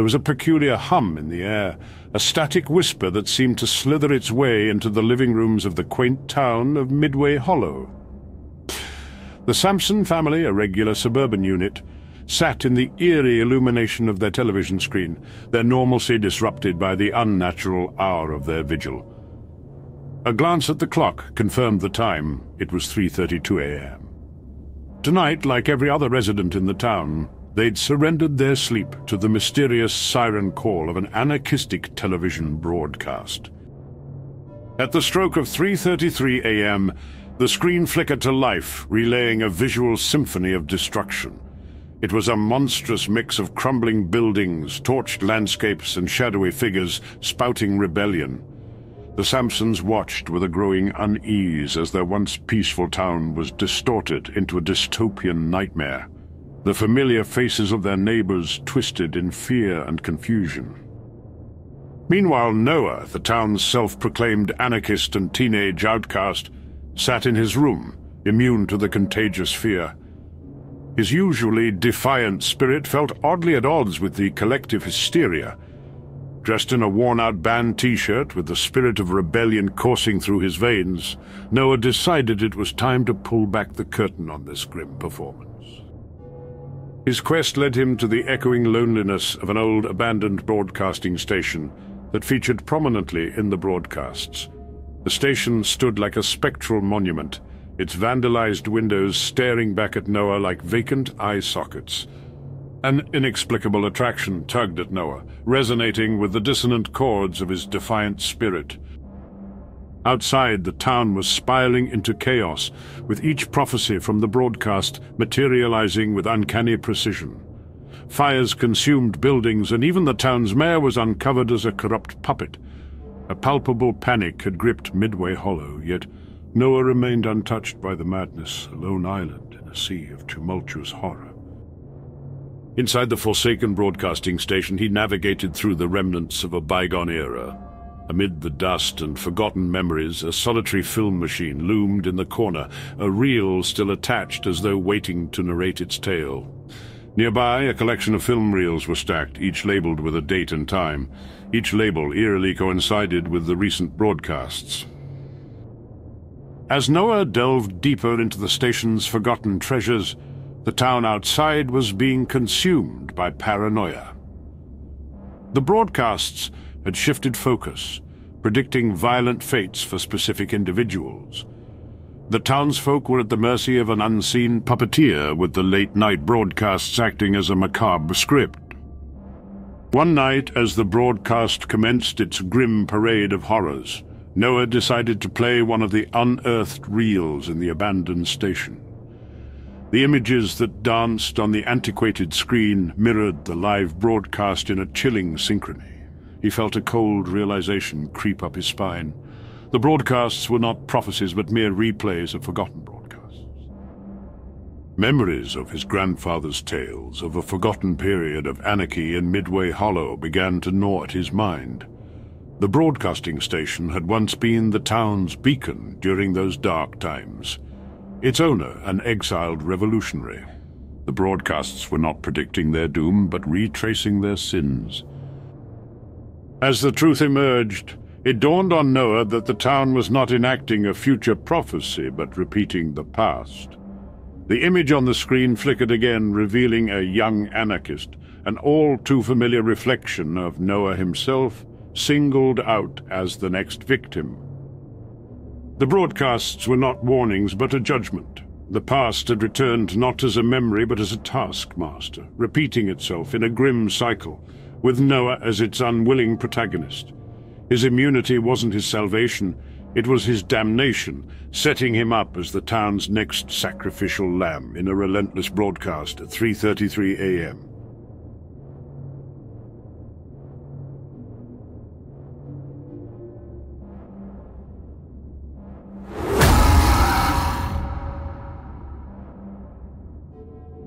There was a peculiar hum in the air, a static whisper that seemed to slither its way into the living rooms of the quaint town of Midway Hollow. The Sampson family, a regular suburban unit, sat in the eerie illumination of their television screen, their normalcy disrupted by the unnatural hour of their vigil. A glance at the clock confirmed the time. It was 3:32 a.m. Tonight, like every other resident in the town, they'd surrendered their sleep to the mysterious siren call of an anarchistic television broadcast. At the stroke of 3:33 a.m., the screen flickered to life, relaying a visual symphony of destruction. It was a monstrous mix of crumbling buildings, torched landscapes, and shadowy figures spouting rebellion. The Sampsons watched with a growing unease as their once peaceful town was distorted into a dystopian nightmare. The familiar faces of their neighbors twisted in fear and confusion. Meanwhile, Noah, the town's self-proclaimed anarchist and teenage outcast, sat in his room, immune to the contagious fear. His usually defiant spirit felt oddly at odds with the collective hysteria. Dressed in a worn-out band t-shirt with the spirit of rebellion coursing through his veins, Noah decided it was time to pull back the curtain on this grim performance. His quest led him to the echoing loneliness of an old abandoned broadcasting station that featured prominently in the broadcasts. The station stood like a spectral monument, its vandalized windows staring back at Noah like vacant eye sockets. An inexplicable attraction tugged at Noah, resonating with the dissonant chords of his defiant spirit. Outside, the town was spiraling into chaos, with each prophecy from the broadcast materializing with uncanny precision. Fires consumed buildings, and even the town's mayor was uncovered as a corrupt puppet. A palpable panic had gripped Midway Hollow, yet Noah remained untouched by the madness, a lone island in a sea of tumultuous horror. Inside the forsaken broadcasting station, he navigated through the remnants of a bygone era. Amid the dust and forgotten memories, a solitary film machine loomed in the corner, a reel still attached as though waiting to narrate its tale. Nearby, a collection of film reels were stacked, each labeled with a date and time. Each label eerily coincided with the recent broadcasts. As Noah delved deeper into the station's forgotten treasures, the town outside was being consumed by paranoia. The broadcasts had shifted focus, predicting violent fates for specific individuals. The townsfolk were at the mercy of an unseen puppeteer, with the late-night broadcasts acting as a macabre script. One night, as the broadcast commenced its grim parade of horrors, Noah decided to play one of the unearthed reels in the abandoned station. The images that danced on the antiquated screen mirrored the live broadcast in a chilling synchrony. He felt a cold realization creep up his spine. The broadcasts were not prophecies but mere replays of forgotten broadcasts. Memories of his grandfather's tales of a forgotten period of anarchy in Midway Hollow began to gnaw at his mind. The broadcasting station had once been the town's beacon during those dark times. Its owner, an exiled revolutionary. The broadcasts were not predicting their doom, but retracing their sins. As the truth emerged, it dawned on Noah that the town was not enacting a future prophecy, but repeating the past. The image on the screen flickered again, revealing a young anarchist, an all-too-familiar reflection of Noah himself, singled out as the next victim. The broadcasts were not warnings, but a judgment. The past had returned not as a memory, but as a taskmaster, repeating itself in a grim cycle, with Noah as its unwilling protagonist. His immunity wasn't his salvation, it was his damnation, setting him up as the town's next sacrificial lamb in a relentless broadcast at 3:33 a.m.